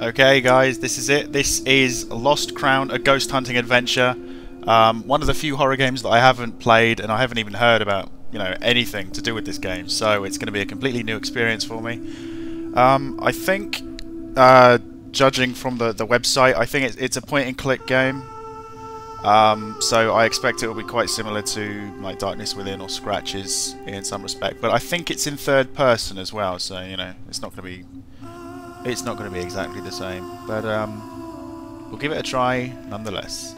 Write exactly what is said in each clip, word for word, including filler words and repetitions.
Okay guys, this is it. This is Lost Crown, a ghost hunting adventure. Um, one of the few horror games that I haven't played, and I haven't even heard about, you know, anything to do with this game. So it's going to be a completely new experience for me. Um, I think, uh, judging from the, the website, I think it's, it's a point and click game. Um, so I expect it will be quite similar to like Darkness Within or Scratches in some respect, but I think it's in third person as well, so you know it's not going to be it's not going to be exactly the same, but um, we'll give it a try nonetheless.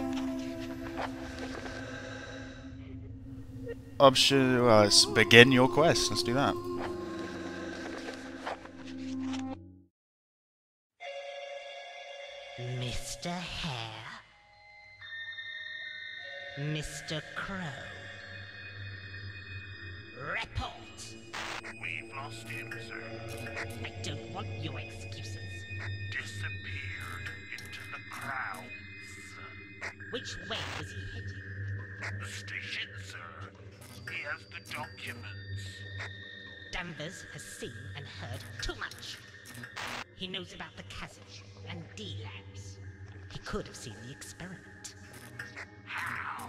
Option, well, let's begin your quest. Let's do that. Mister Hare. Mister Crow. Report! We've lost him, sir. I don't want your excuses. Disappeared into the crowd, sir. Which way was he heading? The station, sir. He has the documents. Danvers has seen and heard too much. He knows about the Casage and D-Labs. He could have seen the experiment. How?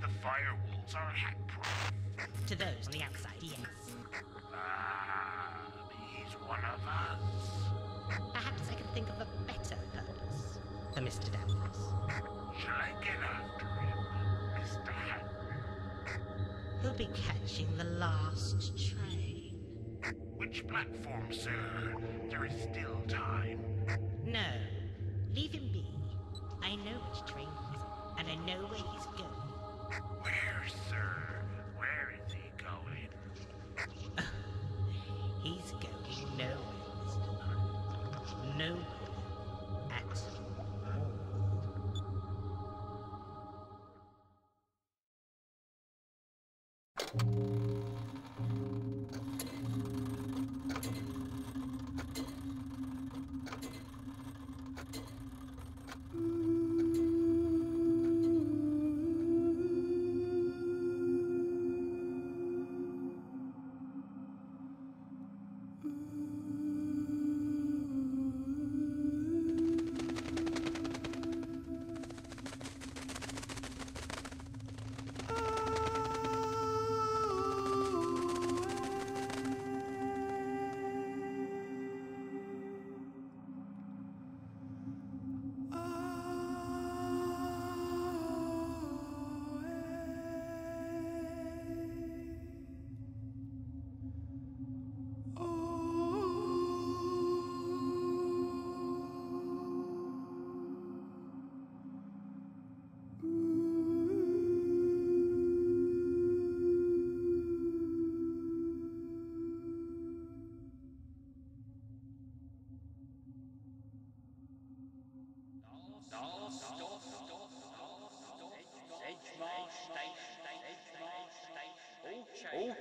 The firewalls are hack-proof. To those on the outside, yes. Ah, he's one of us. Perhaps I can think of a better purpose for Mister Danvers. Shall I get after him, Mister Haddon? He'll be catching the last train. Which platform, sir? There is still time. No. Leave him be. I know which train. And I know where he's going. Where, sir? Where is he going? He's going nowhere. Nowhere at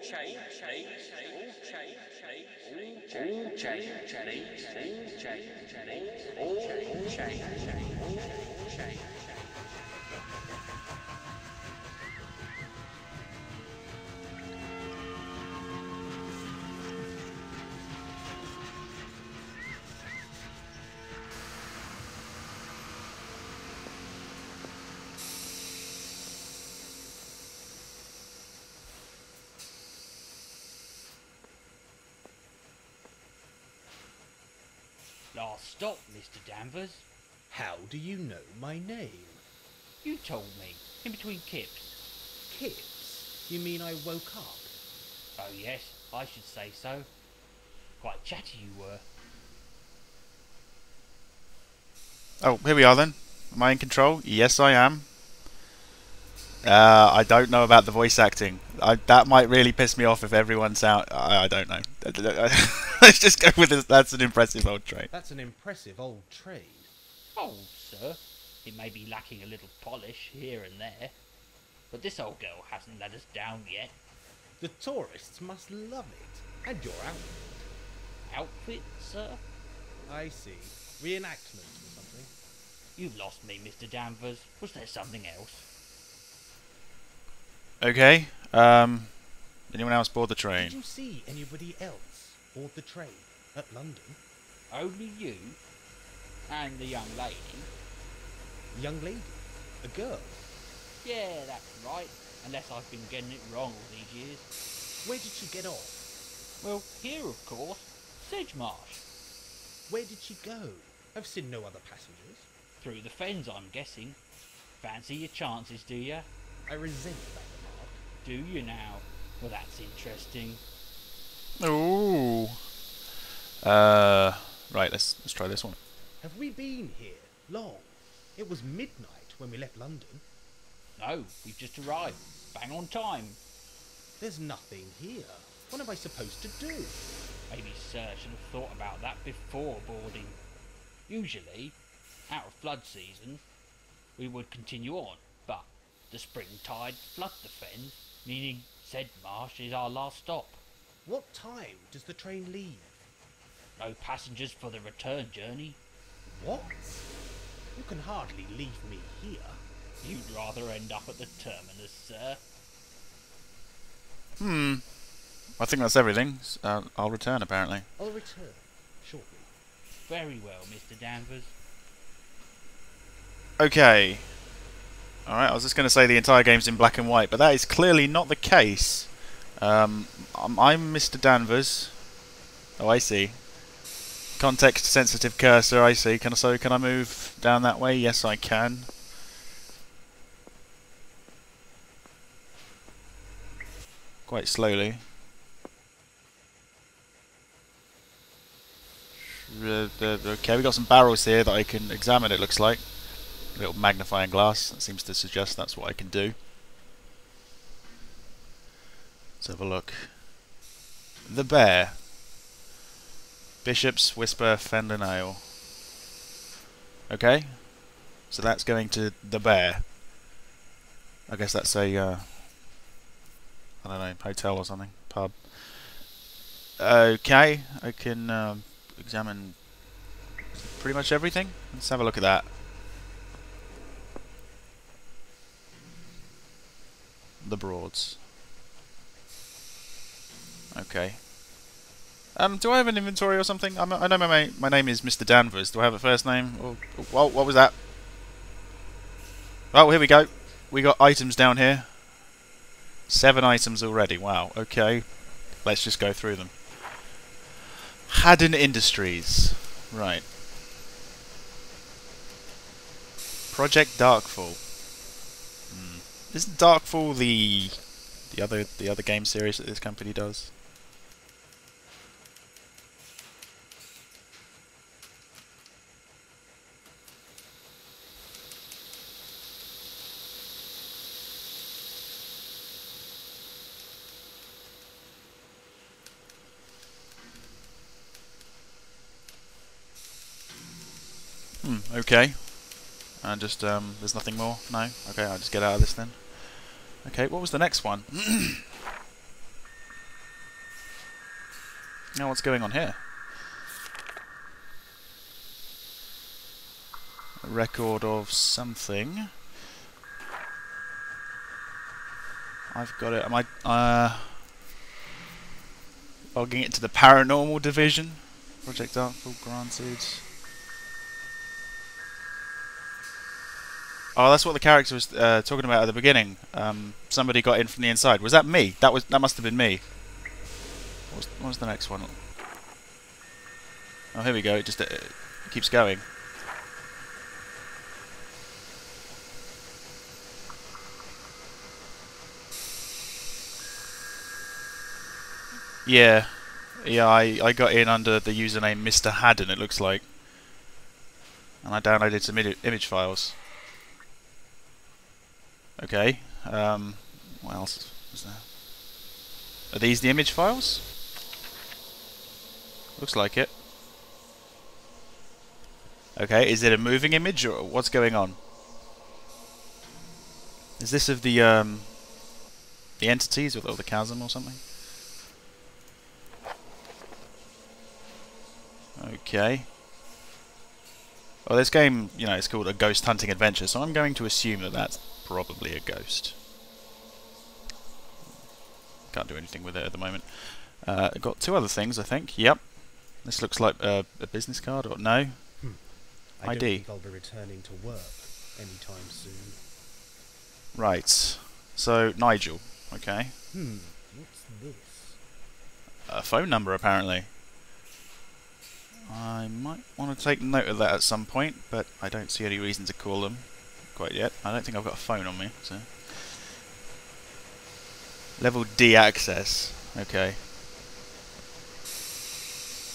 Change, change, change, change, change, change, change, change, change, change, change, change, change, change. Last stop, Mister Danvers. How do you know my name? You told me, in between kips. Kips? You mean I woke up? Oh yes, I should say so. Quite chatty you were. Oh, here we are then. Am I in control? Yes, I am. Uh, I don't know about the voice acting. I, that might really piss me off if everyone's out. I, I don't know. Let's just go with this. That's an impressive old train. That's an impressive old train. Old, sir. It may be lacking a little polish here and there, but this old girl hasn't let us down yet. The tourists must love it. And your outfit. Outfit, sir? I see. Reenactment or something. You've lost me, Mister Danvers. Was there something else? Okay, um, anyone else board the train? Did you see anybody else board the train at London? Only you? And the young lady. Young lady? A girl? Yeah, that's right. Unless I've been getting it wrong all these years. Where did she get off? Well, here of course. Sedge Marsh. Where did she go? I've seen no other passengers. Through the fens, I'm guessing. Fancy your chances, do you? I resent that remark. Do you now? Well, that's interesting. Ooh. Uh, right, let's let's try this one. Have we been here long? It was midnight when we left London. No, we've just arrived. Bang on time. There's nothing here. What am I supposed to do? Maybe Sir should have thought about that before boarding. Usually, out of flood season, we would continue on, but the spring tide floods the fen, meaning Sedge Marsh is our last stop. What time does the train leave? No passengers for the return journey. What? You can hardly leave me here. You'd rather end up at the terminus, sir. Hmm. I think that's everything. Uh, I'll return, apparently. I'll return shortly. Very well, Mister Danvers. Okay. Alright, I was just going to say the entire game's in black and white, but that is clearly not the case. Um, I'm Mister Danvers. Oh, I see. Context-sensitive cursor, I see. Can I, so can I move down that way? Yes, I can. Quite slowly. Okay, we got some barrels here that I can examine, it looks like. A little magnifying glass, that seems to suggest that's what I can do. Let's have a look. The Bear. Bishop's Whisper Fender Nail. Okay. So that's going to the Bear. I guess that's a, uh, I don't know, hotel or something. Pub. Okay, I can um, examine pretty much everything. Let's have a look at that. The Broads. Okay. Um, do I have an inventory or something? I'm, I know my my name is Mister Danvers. Do I have a first name? Or, oh, what was that? Oh, here we go. We got items down here. Seven items already. Wow. Okay. Let's just go through them. Haddon Industries. Right. Project Darkfall. Hmm. Isn't Darkfall the the other the other game series that this company does? Okay, and just um, there's nothing more. No, okay, I'll just get out of this then. Okay, what was the next one? Now, what's going on here? A record of something. I've got it. Am I uh, logging it to the paranormal division? Project Artful granted. Oh, that's what the character was uh, talking about at the beginning. Um, somebody got in from the inside. Was that me? That was that must have been me. What was, what was the next one? Oh, here we go. It just uh, keeps going. Yeah, yeah. I I got in under the username Mister Haddon. It looks like, and I downloaded some image files. Okay, um, what else was there? Are these the image files? Looks like it. Okay, is it a moving image or what's going on? Is this of the, um, the entities or the chasm or something? Okay. Well, this game, you know, it's called a ghost hunting adventure, so I'm going to assume that that's probably a ghost. Can't do anything with it at the moment. Uh, got two other things, I think. Yep. This looks like uh, a business card, or no? Hmm. I, I don't think I'll be returning to work anytime soon. Right. So, Nigel. Okay. Hmm. What's this? A phone number, apparently. I might want to take note of that at some point, but I don't see any reason to call them quite yet. I don't think I've got a phone on me, so... Level D access. Okay.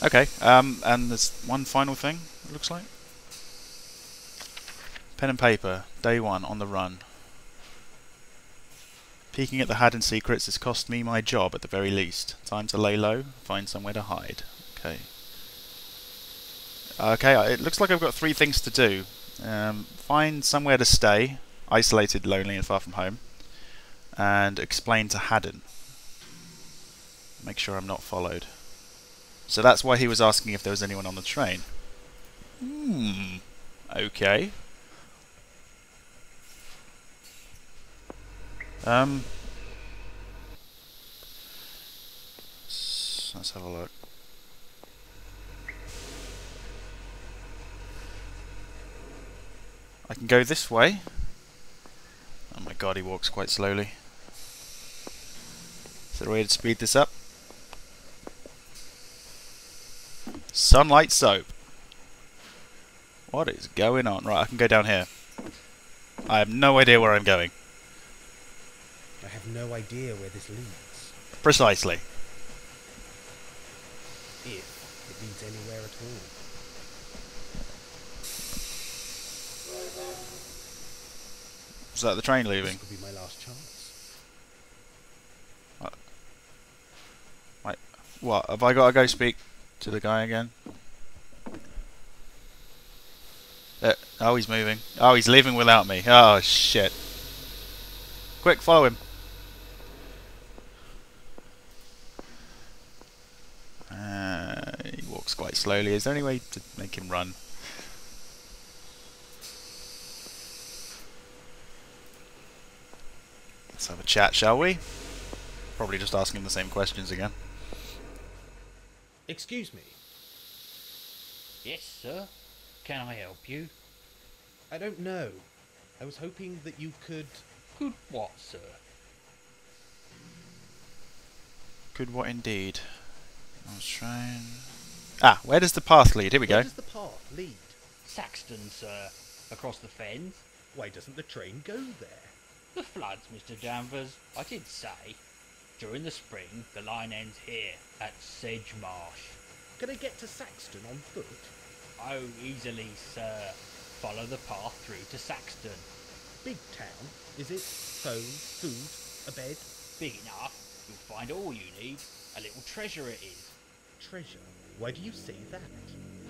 Okay, um, and there's one final thing, it looks like. Pen and paper, day one, on the run. Peeking at the Haddon secrets has cost me my job at the very least. Time to lay low, find somewhere to hide. Okay. Okay, it looks like I've got three things to do. Um, find somewhere to stay, isolated, lonely and far from home. And explain to Haddon. Make sure I'm not followed. So that's why he was asking if there was anyone on the train. Hmm. Okay. Um. Let's have a look. I can go this way. Oh my god, he walks quite slowly. Is there a way to speed this up? Sunlight soap. What is going on? Right, I can go down here. I have no idea where I'm going. I have no idea where this leads. Precisely. If it leads anywhere at all. Is that the train leaving? This could be my last chance. What? Wait, what? Have I got to go speak to the guy again? Uh, oh, he's moving. Oh, he's leaving without me. Oh, shit. Quick, follow him. Uh, he walks quite slowly. Is there any way to make him run? Let's have a chat, shall we? Probably just asking the same questions again. Excuse me. Yes, sir. Can I help you? I don't know. I was hoping that you could... Could what, sir? Could what indeed? I was trying... Ah, where does the path lead? Here we go. Where does the path lead? Saxton, sir. Across the fens. Why doesn't the train go there? The floods, Mister Danvers. I did say. During the spring, the line ends here, at Sedge Marsh. Can I get to Saxton on foot? Oh, easily, sir. Follow the path through to Saxton. Big town, is it? Home, food, a bed? Big enough. You'll find all you need. A little treasure it is. Treasure? Why do you say that?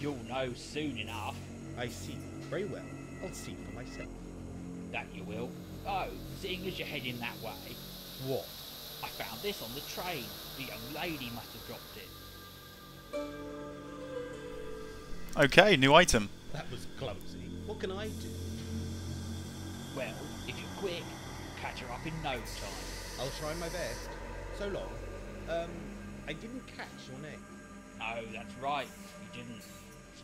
You'll know soon enough. I see. Very well. I'll see for myself. That you will. Oh, seeing as you're heading that way. What? I found this on the train. The young lady must have dropped it. Okay, new item. That was clumsy. What can I do? Well, if you're quick, catch her up in no time. I'll try my best. So long. Um, I didn't catch your name. No, that's right. You didn't.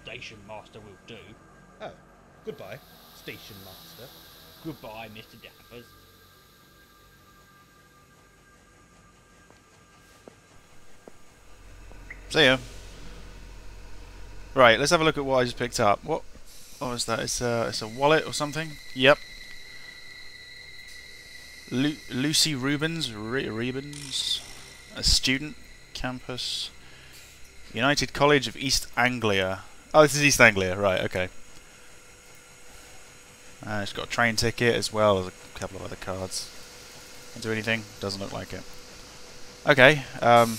Station Master will do. Oh, goodbye, Station Master. Goodbye, Mister Danvers. See ya. Right, let's have a look at what I just picked up. What? Oh, is that? It's a, it's a wallet or something? Yep. Lu Lucy Rubens, Re Rubens, a student, campus, United College of East Anglia. Oh, this is East Anglia, right? Okay. Uh, it's got a train ticket as well as a couple of other cards. Can't do anything. Doesn't look like it. Okay. Um.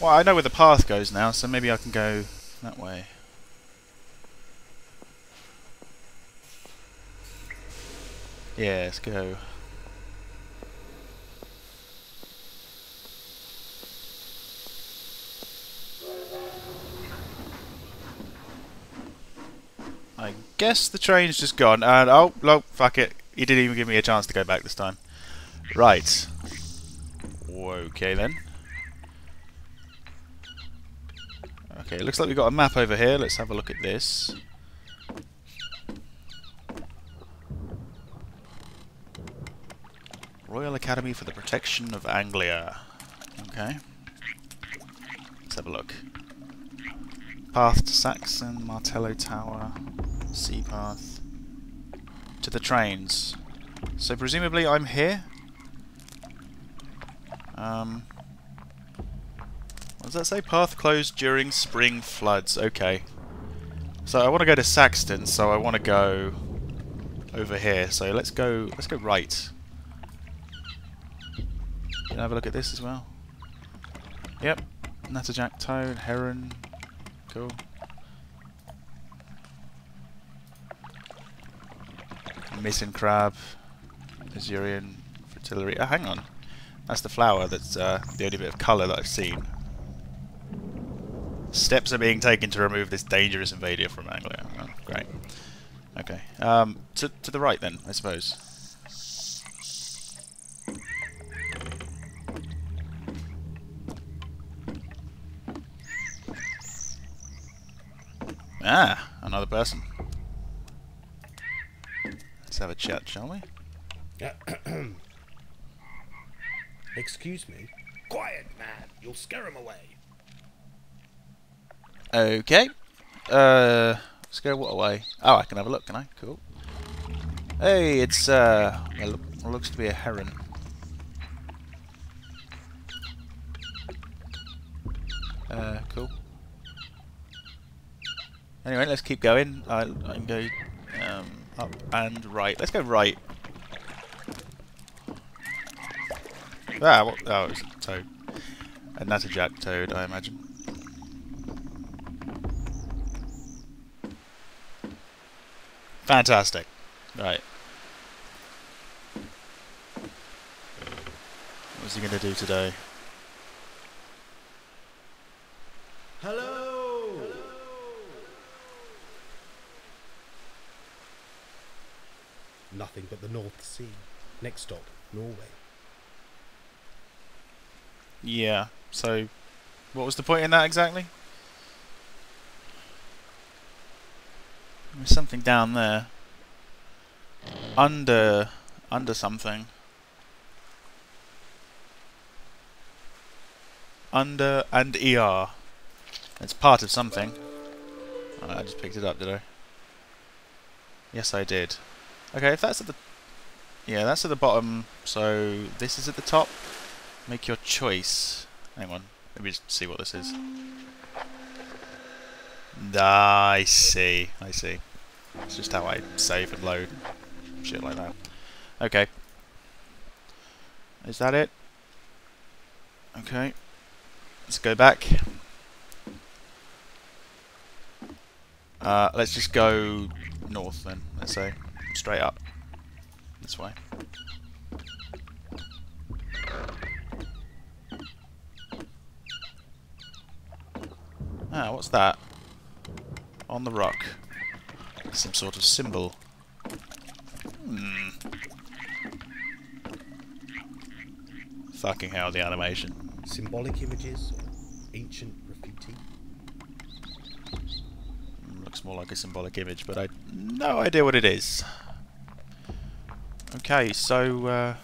Well, I know where the path goes now, so maybe I can go that way. Yeah, let's go. I guess the train's just gone, and oh, no, fuck it. He didn't even give me a chance to go back this time. Right. Okay then. Okay, it looks like we've got a map over here. Let's have a look at this. Royal Academy for the Protection of Anglia. Okay. Let's have a look. Path to Saxton, Martello Tower, sea path. To the trains. So presumably I'm here? Um... Does that say? Path closed during spring floods. Okay. So I want to go to Saxton, so I want to go over here. So let's go let's go right. Can I have a look at this as well? Yep. Natterjack toad, heron. Cool. Mitten crab. Azurian fritillary. Oh, hang on. That's the flower that's uh, the only bit of colour that I've seen. Steps are being taken to remove this dangerous invader from Anglia. Oh, great. Okay. Um, to, to the right then, I suppose. Ah, another person. Let's have a chat, shall we? Excuse me. Quiet, man. You'll scare him away. Okay. Uh, let's go what away? Oh, I can have a look, can I? Cool. Hey, it's, uh, well, it looks to be a heron. Uh, cool. Anyway, let's keep going. I, I can go um, up and right. Let's go right. Ah, what? Oh, it was a toad. A Natterjack toad, I imagine. Fantastic. Right. What was he going to do today? Hello. Hello. Nothing but the North Sea. Next stop, Norway. Yeah. So, what was the point in that exactly? There's something down there. Under... Under something. Under and E R. It's part of something. Oh, I just picked it up, did I? Yes, I did. Okay, if that's at the... Yeah, that's at the bottom, so this is at the top. Make your choice. Hang on. Let me just see what this is. Ah, I see, I see. It's just how I save and load shit like that. Okay. Is that it? Okay. Let's go back. Uh, let's just go north then, let's say. Straight up. This way. Ah, what's that? On the rock. Some sort of symbol. Hmm. Fucking hell, the animation. Symbolic images? Ancient graffiti? Looks more like a symbolic image, but I... no idea what it is. Okay, so... Uh,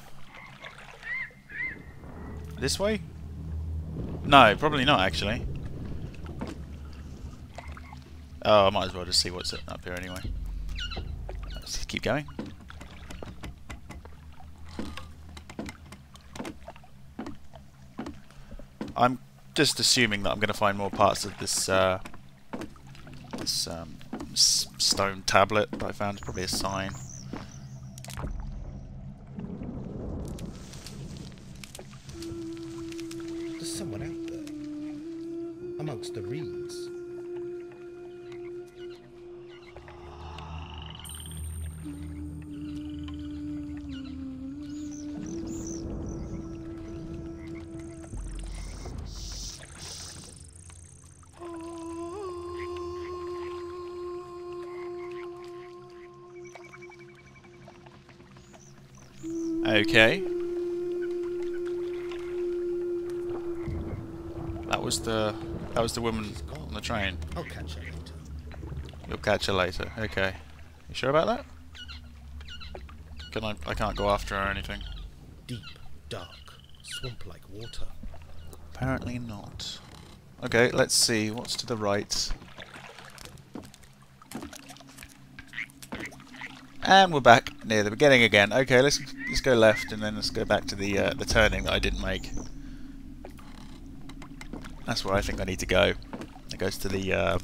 this way? No, probably not, actually. Oh, I might as well just see what's up here anyway. Let's just keep going. I'm just assuming that I'm going to find more parts of this uh, this um, s stone tablet that I found. It's probably a sign. There's someone out there amongst the reeds. Okay. That was the that was the woman. on the train. I'll catch her later. You'll catch her later. Okay. You sure about that? Can I? I can't go after her or anything. Deep, dark, swamp-like water. Apparently not. Okay, let's see. What's to the right? And we're back near the beginning again. Okay, let's let's go left and then let's go back to the uh, the turning that I didn't make. That's where I think I need to go. It goes to the uh,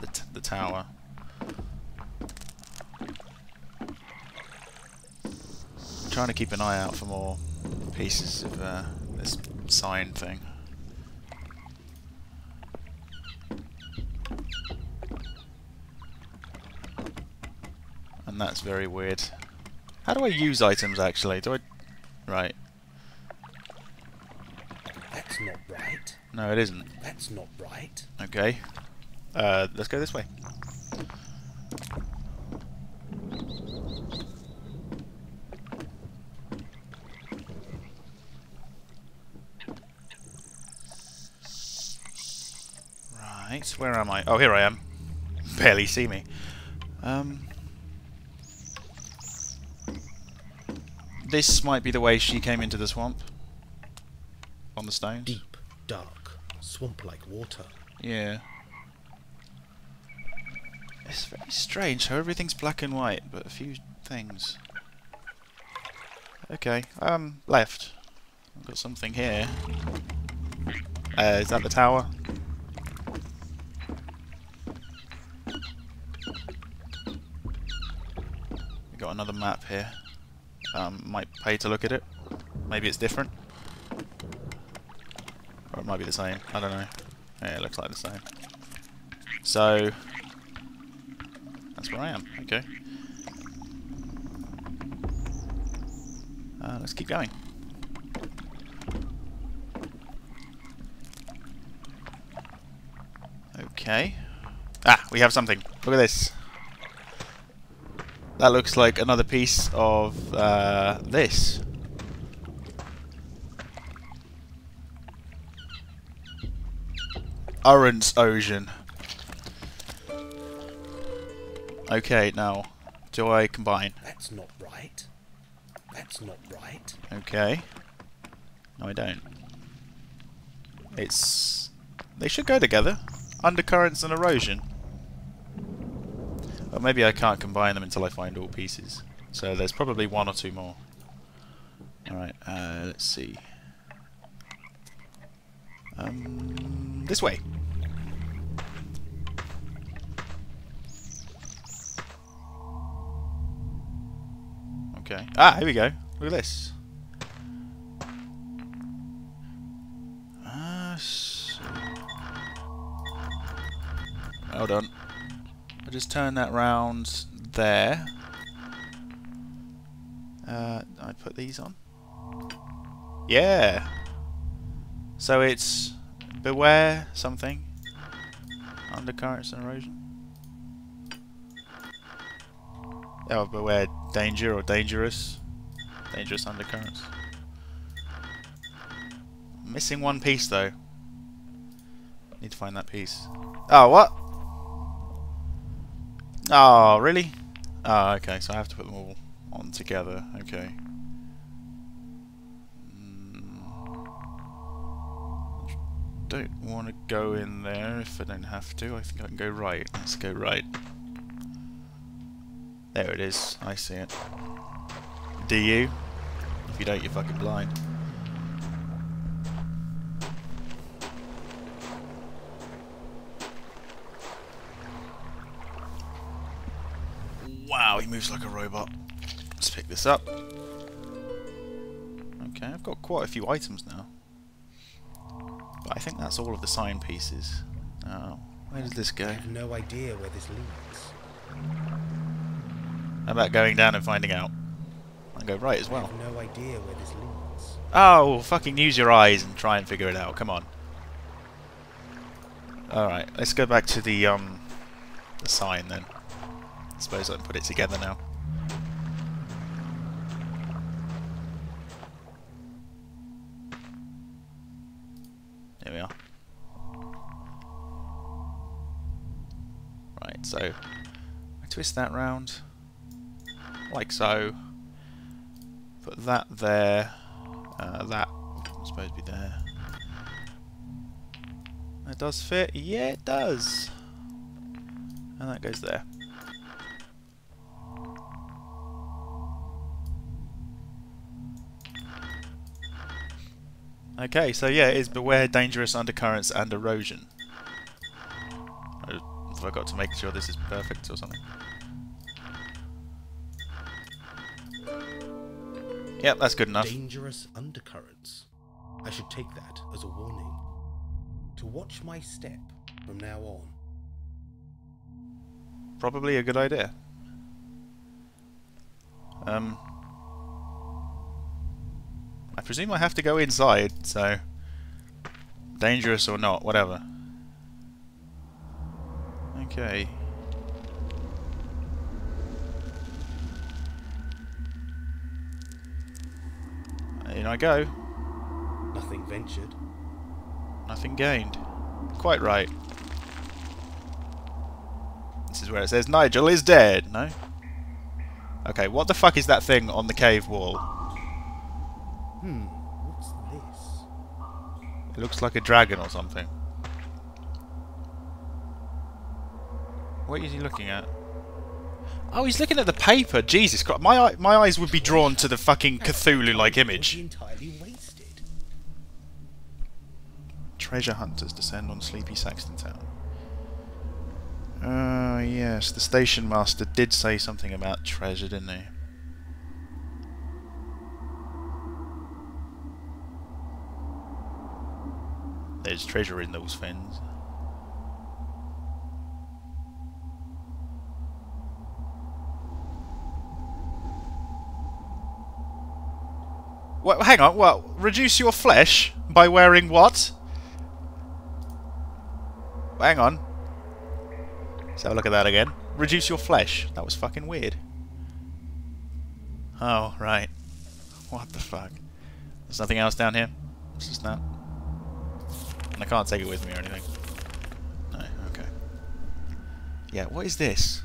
the, t the tower. I'm trying to keep an eye out for more pieces of uh, this sign thing. And that's very weird. How do I use items actually? Do I... Right. That's not right. No, it isn't. That's not right. Okay. Uh, let's go this way. Right, where am I? Oh, here I am. Barely see me. Um... This might be the way she came into the swamp. On the stone. Deep, dark, swamp-like water. Yeah. It's very strange how everything's black and white, but a few things. Okay, um, left. I've got something here. Uh, is that the tower? We've got another map here. Um, might pay to look at it. Maybe it's different. Or it might be the same. I don't know. Yeah, it looks like the same. So, that's where I am. Okay. Uh, let's keep going. Okay. Ah, we have something. Look at this. That looks like another piece of uh, this. Orange ocean. Okay, now, do I combine? That's not right. That's not right. Okay. No, I don't. It's... They should go together. Undercurrents and erosion. But maybe I can't combine them until I find all pieces. So there's probably one or two more. Alright, uh, let's see. Um, this way. Okay. Ah, here we go. Look at this. Ah, uh, so. Well done. I just turn that round there. Uh, I put these on. Yeah! So it's beware something. Undercurrents and erosion. Oh, beware danger or dangerous. Dangerous undercurrents. Missing one piece though. Need to find that piece. Oh, what? Oh, really? Oh, okay, so I have to put them all on together. Okay. Mm. Don't want to go in there if I don't have to. I think I can go right. Let's go right. There it is. I see it. Do you? If you don't, you're fucking blind. Wow, he moves like a robot. Let's pick this up. Okay, I've got quite a few items now. But I think that's all of the sign pieces. Oh, where does this go? I have no idea where this leads. How about going down and finding out? I can go right as well. I have no idea where this leads. Oh, fucking use your eyes and try and figure it out. Come on. Alright, let's go back to the, um, the sign then. I suppose I can put it together now. There we are. So I twist that round like so. Put that there. Uh, that is supposed to be there. That does fit. Yeah, it does. And that goes there. Okay, so yeah, it is beware dangerous undercurrents and erosion. I forgot to make sure this is perfect or something. Yep, that's good enough. Dangerous undercurrents. I should take that as a warning. To watch my step from now on. Probably a good idea. Um... I presume I have to go inside, so dangerous or not, whatever. Okay. In I go. Nothing ventured. Nothing gained. Quite right. This is where it says Nigel is dead, no? Okay, what the fuck is that thing on the cave wall? Hmm, what's this? It looks like a dragon or something. What is he looking at? Oh, he's looking at the paper. Jesus Christ, my my eyes would be drawn to the fucking Cthulhu-like image. Entirely wasted. Treasure hunters descend on sleepy Saxton Town. Oh, uh, yes, the station master did say something about treasure, didn't he? There's treasure in those fins. Well, hang on, well, reduce your flesh by wearing what? Hang on. Let's have a look at that again. Reduce your flesh. That was fucking weird. Oh, right. What the fuck? There's nothing else down here? It's just that. And I can't take it with me or anything. No, okay. Yeah, what is this?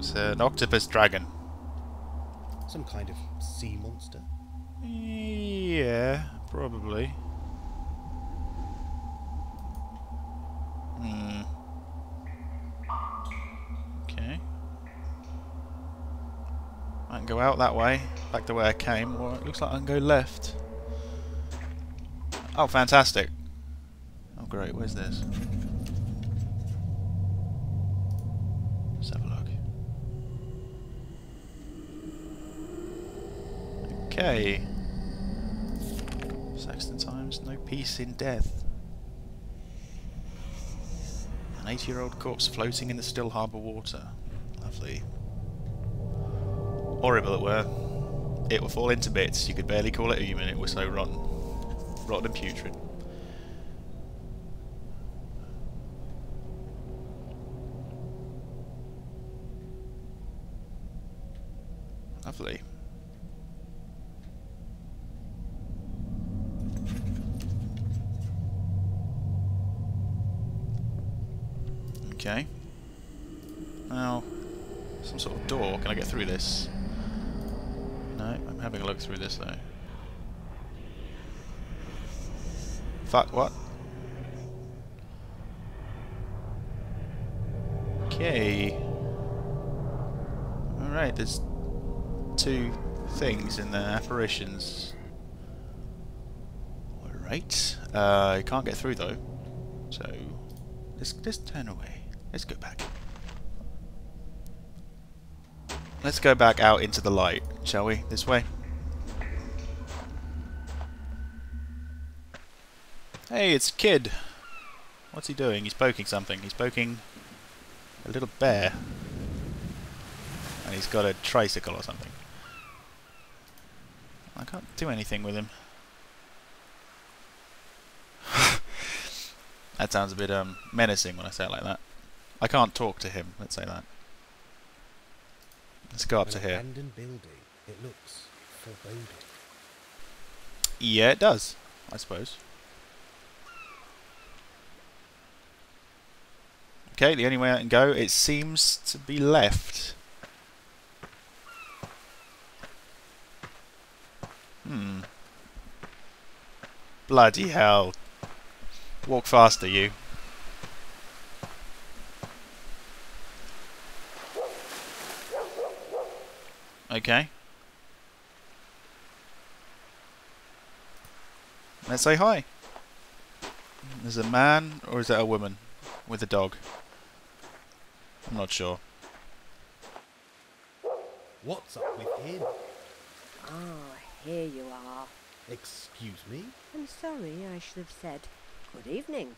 It's an octopus dragon. Some kind of sea monster? Yeah, probably. Hmm. Okay. I can go out that way, back the way I came, or it looks like I can go left. Oh, fantastic. Oh great, where's this? Let's have a look. Okay. Saxton times, no peace in death. An eighty-year-old corpse floating in the still harbour water. Lovely. Horrible it were. It would fall into bits. You could barely call it human. It was so rotten. Rotten and putrid. Lovely. Okay. Now, some sort of door. Can I get through this? No, I'm having a look through this though. Fuck, what? Okay. Alright, there's two things in the apparitions. Alright. Uh, I can't get through though. So, let's just turn away. Let's go back. Let's go back out into the light, shall we? This way. Hey, it's a kid. What's he doing? He's poking something. He's poking a little bear. And he's got a tricycle or something. I can't do anything with him. That sounds a bit um, menacing when I say it like that. I can't talk to him, let's say that. Let's go up to here. Abandoned building. It looks foreboding. Yeah, it does. I suppose. Okay, the only way I can go, it seems to be left. Hmm. Bloody hell. Walk faster, you. Okay. Let's say hi. Is it a man or is that a woman with a dog? I'm not sure. What's up with him? Ah, here you are. Excuse me? I'm sorry, I should have said good evening.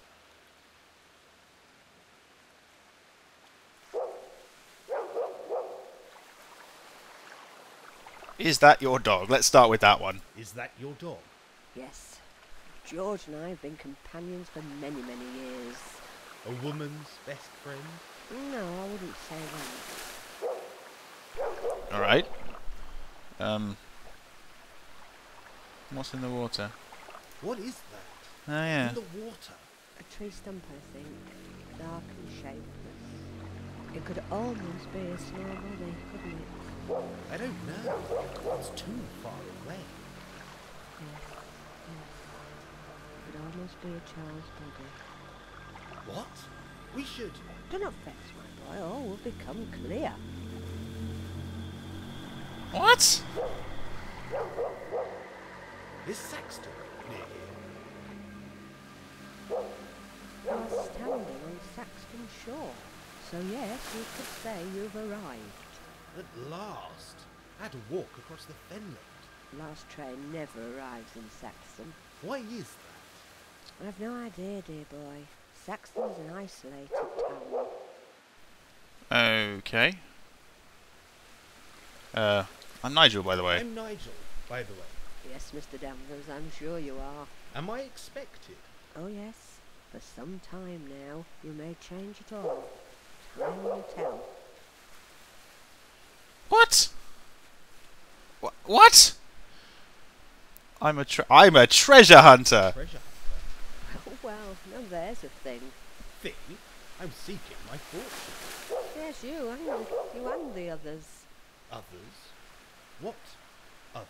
Is that your dog? Let's start with that one. Is that your dog? Yes. George and I have been companions for many, many years. A woman's best friend? No, I wouldn't say that. Alright. Um. What's in the water? What is that? Oh, yeah. In the water? A tree stump, I think. Dark and shapeless. It could almost be a small body, couldn't it? I don't know. It's too far away. Yes, yes. It could almost be a child's body. What? We should. Do not vex, my boy, or we'll become clear. What? Is Saxton near here? You are standing on Saxton shore, so yes, you could say you've arrived. At last! I had to walk across the fenland. Last train never arrives in Saxton. Why is that? I have no idea, dear boy. Saxton's an isolated town. Okay. Uh, I'm Nigel, by the way. I'm Nigel, by the way. Yes, Mister Danvers, I'm sure you are. Am I expected? Oh yes. For some time now, you may change it all. Time will tell. What? Wh what? I'm a tre I'm a treasure hunter. Treasure. Well, now there's a thing. Thing? I'm seeking my fortune. Yes, you and you and the others. Others? What others?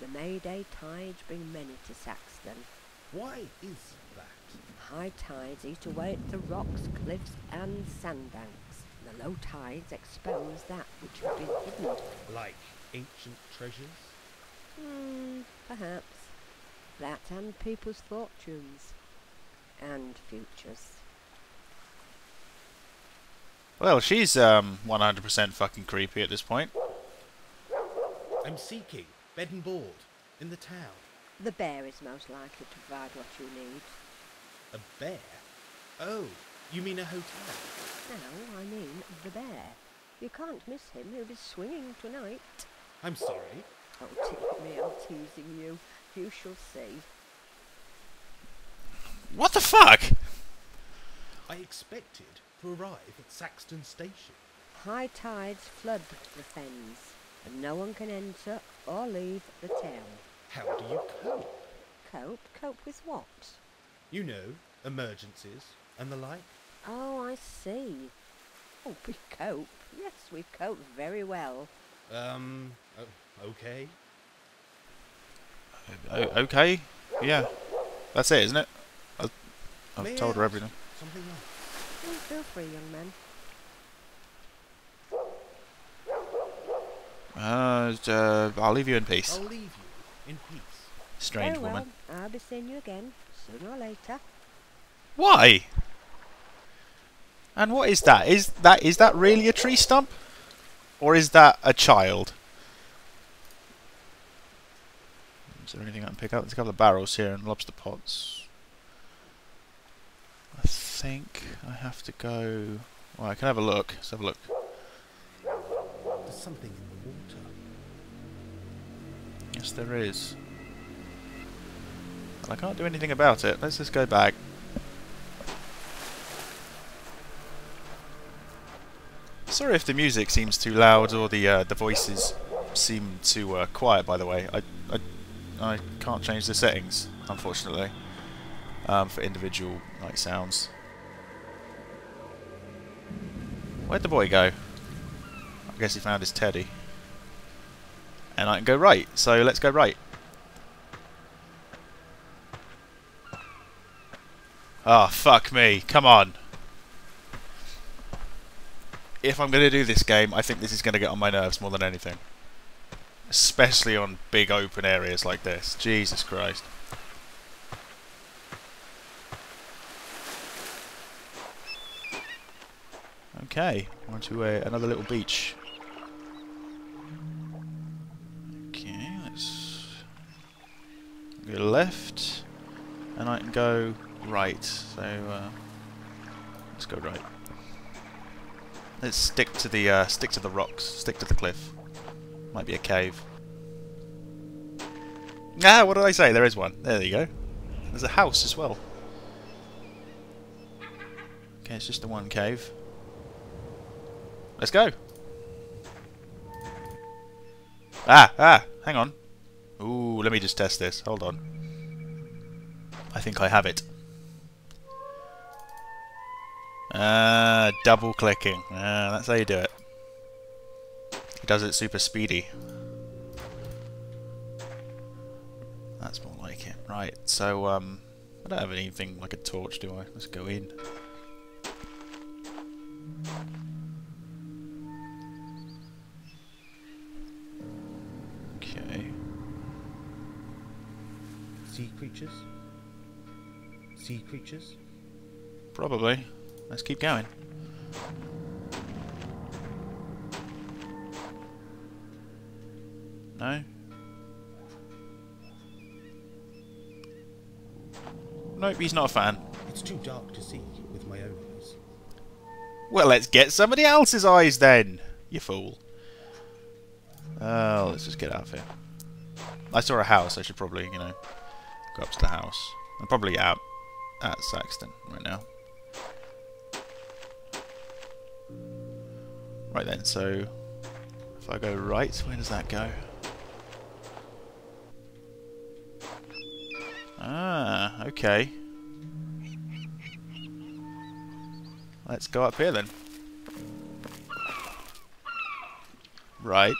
The May Day tides bring many to Saxton. Why is that? High tides eat away at the rocks, cliffs, and sandbanks. The low tides expose that which has been hidden. Like ancient treasures? Hmm, perhaps. That and people's fortunes. And futures. Well, she's um one hundred percent fucking creepy at this point. I'm seeking bed and board in the town. The bear is most likely to provide what you need. A bear? Oh, you mean a hotel? No, I mean the bear. You can't miss him. He'll be swinging tonight. I'm sorry. Oh, take me! I'm teasing you. You shall see. What the fuck? I expected to arrive at Saxton Station. High tides flood the fens, and no one can enter or leave the town. How do you cope? Cope? Cope with what? You know, emergencies and the like. Oh, I see. Oh, we cope. Yes, we cope very well. Um, okay. O okay? Yeah. That's it, isn't it? I've May told her everything. Something else. Feel free, young man. Uh, uh, I'll leave you in peace. I'll leave you in peace. Strange Very woman. Well. I'll be seeing you again sooner or later. Why? And what is that? Is that is that really a tree stump, or is that a child? Is there anything I can pick up? There's a couple of barrels here and lobster pots. I think I have to go. Well, I can have a look. Let's have a look. There's something in the water. Yes, there is. I can't do anything about it. Let's just go back. Sorry if the music seems too loud or the uh, the voices seem too uh, quiet. By the way, I I I can't change the settings. unfortunately, um, for individual like sounds. Where'd the boy go? I guess he found his teddy. And I can go right, so let's go right. Ah, fuck me, come on. If I'm going to do this game, I think this is going to get on my nerves more than anything. Especially on big open areas like this. Jesus Christ. Okay, on to uh, another little beach. Okay, let's go left, and I can go right. So uh, let's go right. Let's stick to the uh, stick to the rocks. Stick to the cliff. Might be a cave. Ah, what did I say? There is one. There you go. There's a house as well. Okay, it's just the one cave. Let's go. Ah, ah, hang on. Ooh, let me just test this. Hold on. I think I have it. Ah, double clicking. Ah, that's how you do it. It does it super speedy. That's more like it. Right, so, um, I don't have anything like a torch, do I? Let's go in. Sea creatures? Sea creatures? Probably. Let's keep going. No? Nope, he's not a fan. It's too dark to see with my own eyes. Well, let's get somebody else's eyes then, you fool. Oh, let's just get out of here. I saw a house, I should probably, you know, up to the house. I'm probably out at Saxton right now. Right then, so if I go right, where does that go? Ah, okay. Let's go up here then. Right.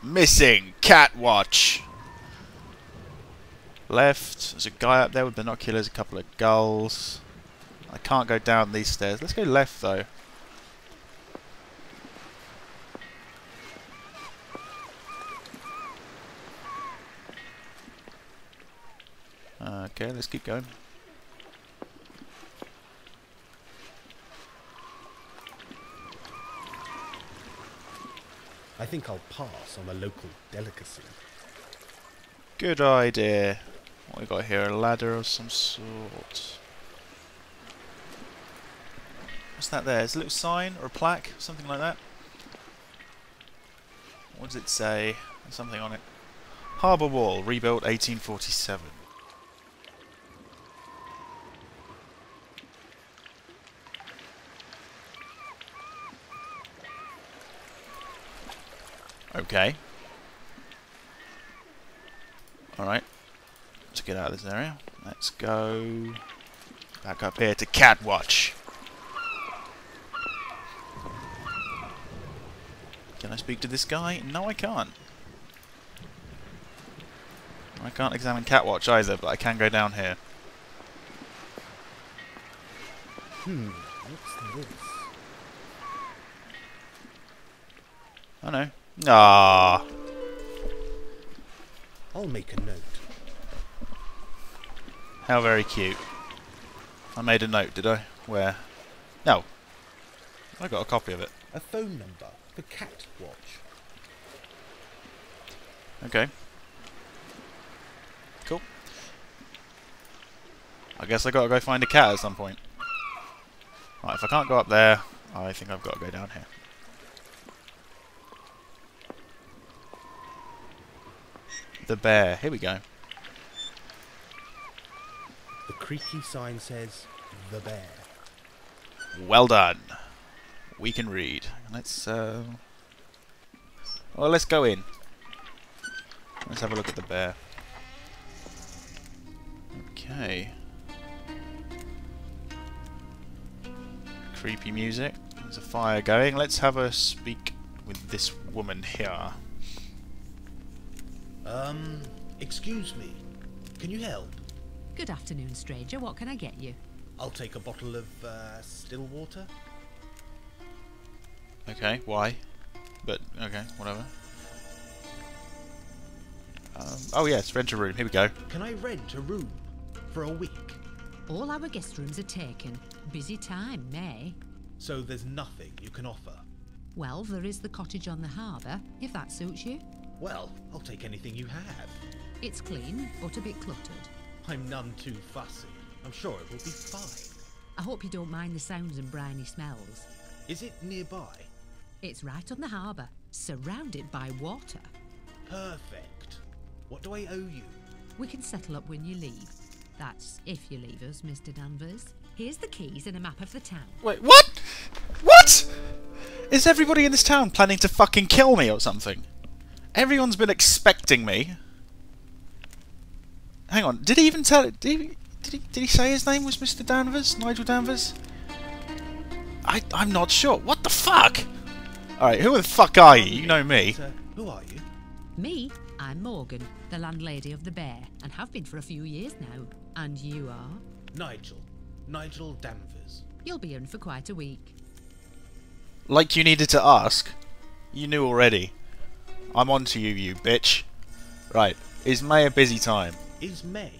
Missing Catwatch. Left, there's a guy up there with binoculars, a couple of gulls. I can't go down these stairs. Let's go left though. Okay, let's keep going. I think I'll pass on a local delicacy. Good idea. What we got here? A ladder of some sort. What's that there? It's a little sign or a plaque, something like that. What does it say? There's something on it. Harbour Wall, rebuilt eighteen forty-seven. Okay. Alright, let's get out of this area. Let's go back up here to Catwatch. Can I speak to this guy? No, I can't. I can't examine Catwatch either, but I can go down here. Hmm, what's this? Oh no. Ah. I'll make a note. How very cute. I made a note, did I? Where? No. I got a copy of it. A phone number for Catwatch. Okay. Cool. I guess I gotta go find a cat at some point. Right, if I can't go up there, I think I've gotta go down here. The bear. Here we go. The creaky sign says the bear. Well done. We can read. Let's uh well, let's go in. Let's have a look at the bear. Okay. Creepy music. There's a fire going. Let's have a speak with this woman here. Um, excuse me. Can you help? Good afternoon, stranger. What can I get you? I'll take a bottle of uh, still water. Okay, why? But, okay, whatever. Um, oh yes, rent a room. Here we go. Can I rent a room for a week? All our guest rooms are taken. Busy time, May. So there's nothing you can offer? Well, there is the cottage on the harbour, if that suits you. Well, I'll take anything you have. It's clean, but a bit cluttered. I'm none too fussy. I'm sure it will be fine. I hope you don't mind the sounds and briny smells. Is it nearby? It's right on the harbour, surrounded by water. Perfect. What do I owe you? We can settle up when you leave. That's if you leave us, Mister Danvers. Here's the keys and a map of the town. Wait, what? What? Is everybody in this town planning to fucking kill me or something? Everyone's been expecting me. Hang on, did he even tell it? Did he, did he, did he say his name was Mister Danvers? Nigel Danvers? I, I'm not sure. What the fuck? Alright, who the fuck are you? You know me. Uh, who are you? Me? I'm Morgan, the landlady of the Bear, and have been for a few years now. And you are? Nigel. Nigel Danvers. You'll be in for quite a week. Like you needed to ask. You knew already. I'm on to you, you bitch. Right, is May a busy time? Is May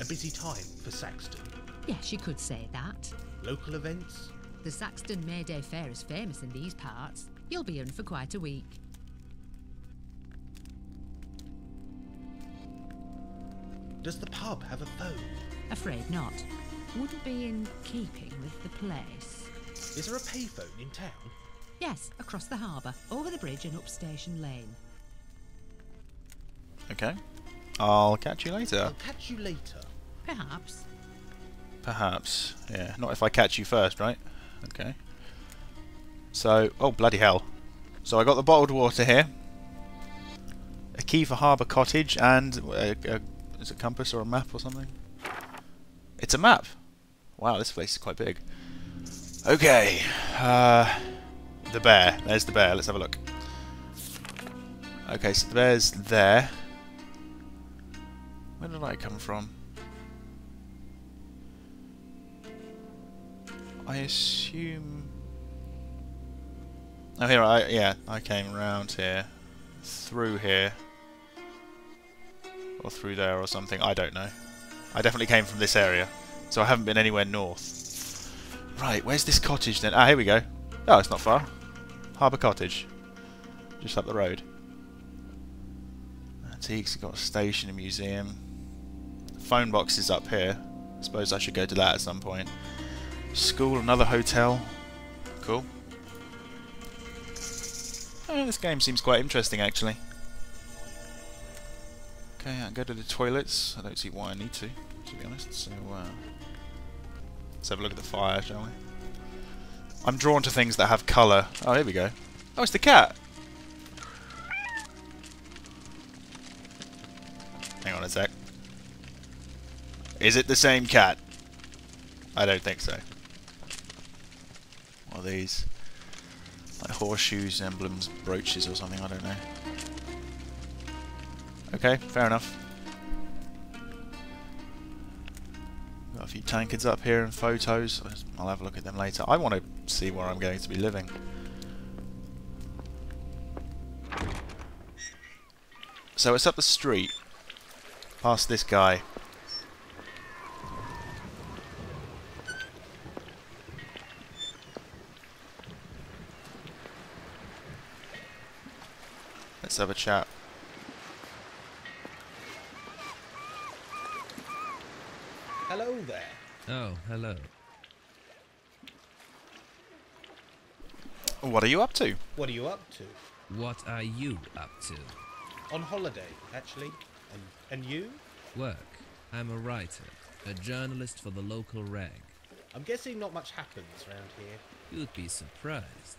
a busy time for Saxton? Yes, you could say that. Local events? The Saxton May Day Fair is famous in these parts. You'll be in for quite a week. Does the pub have a phone? Afraid not. Wouldn't be in keeping with the place. Is there a payphone in town? Yes, across the harbour, over the bridge and up Station Lane. Okay. I'll catch you later. I'll catch you later. Perhaps. Perhaps. Yeah, not if I catch you first, right? Okay. So, oh bloody hell. So I got the bottled water here. A key for Harbour Cottage and a, a, is it a compass or a map or something? It's a map. Wow, this place is quite big. Okay. Uh, the bear. There's the bear. Let's have a look. Okay, so the bear's there. Where did I come from? I assume... Oh, here I... Yeah, I came round here. Through here. Or through there or something. I don't know. I definitely came from this area. So I haven't been anywhere north. Right, where's this cottage then? Ah, here we go. Oh, it's not far. Harbour Cottage. Just up the road. Antiques, got a station, a museum. The phone box is up here. I suppose I should go to that at some point. School, another hotel. Cool. Oh, this game seems quite interesting actually. Okay, I'll go to the toilets. I don't see why I need to, to be honest. So, uh, let's have a look at the fire, shall we? I'm drawn to things that have colour. Oh, here we go. Oh, it's the cat! Hang on a sec. Is it the same cat? I don't think so. What are these? Like horseshoes, emblems, brooches or something, I don't know. Okay, fair enough. Got a few tankards up here and photos. I'll have a look at them later. I want to see where I'm going to be living. So it's up the street, past this guy. Let's have a chat. Hello there. Oh, hello. What are you up to? What are you up to? What are you up to? On holiday, actually. And, and you? Work. I'm a writer, a journalist for the local rag. I'm guessing not much happens around here. You'd be surprised.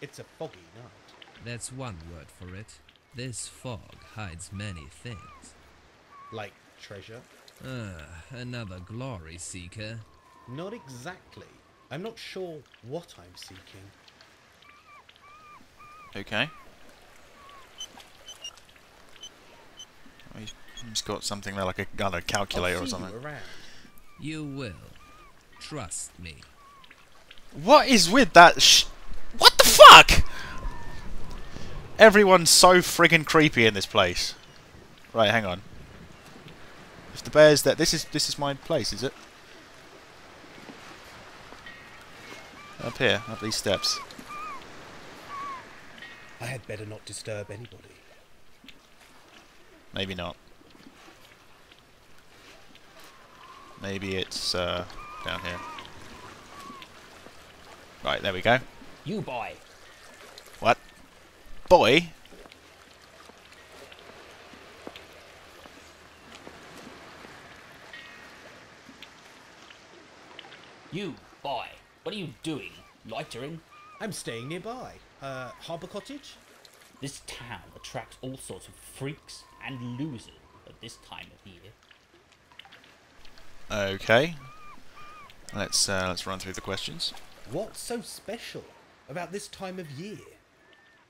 It's a foggy night. That's one word for it. This fog hides many things. like treasure. Ah, uh, another glory seeker. Not exactly. I'm not sure what I'm seeking. Okay. Oh, he's got something there, like a, I don't know, calculator or something. You, you will. Trust me. What is with that sh... What the fuck?! Everyone's so friggin' creepy in this place. Right, hang on. If the bear's there... This is, this is my place, is it? Up here, up these steps. I had better not disturb anybody. Maybe not. Maybe it's uh, down here. Right, there we go. You boy. What? Boy? You boy. What are you doing? Loitering? I'm staying nearby. Uh, Harbour Cottage? This town attracts all sorts of freaks and losers at this time of the year. Okay. Let's uh, let's run through the questions. What's so special about this time of year?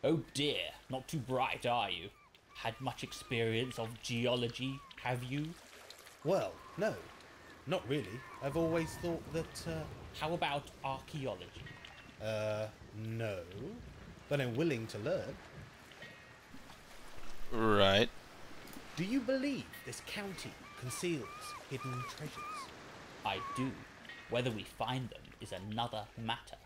Oh dear, not too bright, are you? Had much experience of geology, have you? Well, no. Not really. I've always thought that, uh... How about archaeology? Uh, no. But I'm willing to learn. Right. Do you believe this county conceals hidden treasures? I do. Whether we find them is another matter.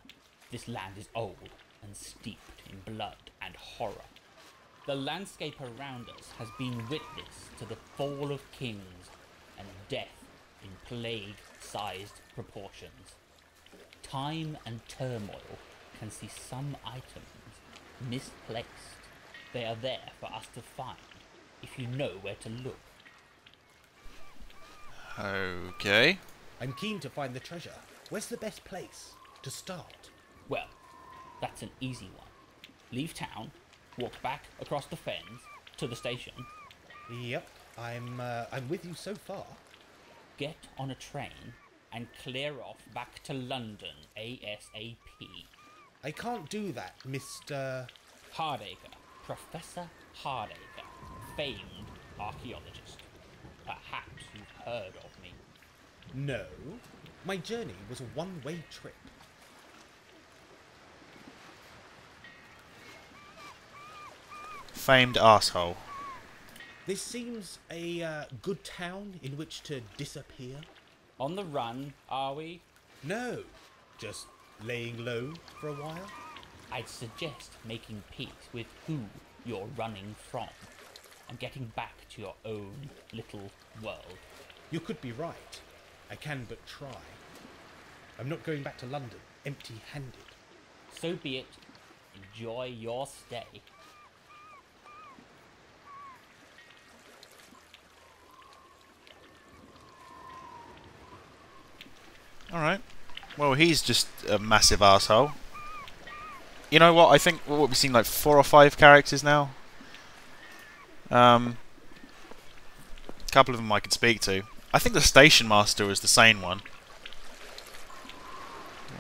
This land is old and steeped in blood and horror. The landscape around us has been witness to the fall of kings and death in plague-sized proportions. Time and turmoil can see some items misplaced. They are there for us to find, if you know where to look. Okay. I'm keen to find the treasure. Where's the best place to start? Well, that's an easy one. Leave town, walk back across the fens to the station. Yep, I'm uh, I'm with you so far. Get on a train and clear off back to London ASAP. I can't do that, Mister Hardacre. Professor Hardacre, famed archaeologist. Perhaps you've heard of me. No. My journey was a one-way trip. Famed asshole. This seems a uh, good town in which to disappear. On the run, are we? No. Just laying low for a while. I'd suggest making peace with who you're running from and getting back to your own little world. You could be right. I can but try. I'm not going back to London empty-handed. So be it. Enjoy your stay. Alright. Well, he's just a massive arsehole. You know what, I think what we've seen like four or five characters now. Um, a couple of them I could speak to. I think the station master is the same one.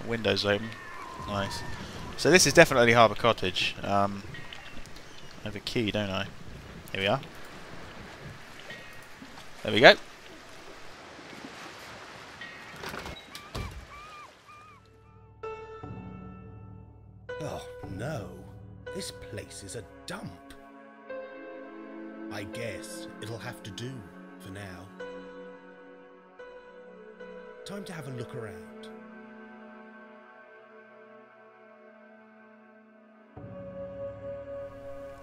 Windows open. Nice. So this is definitely Harbour Cottage. Um, I have a key, don't I? Here we are. There we go. No, this place is a dump. I guess it'll have to do for now. Time to have a look around.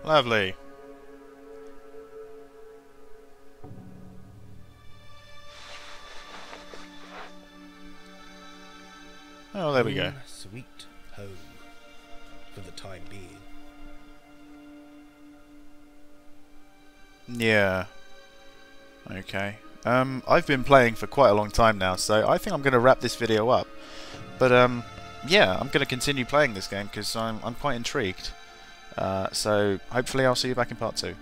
Lovely. Oh, there we go. Sweet home. For the time being. Yeah. Okay. Um, I've been playing for quite a long time now, so I think I'm going to wrap this video up. But um, yeah, I'm going to continue playing this game because I'm I'm quite intrigued. Uh, so hopefully I'll see you back in part two.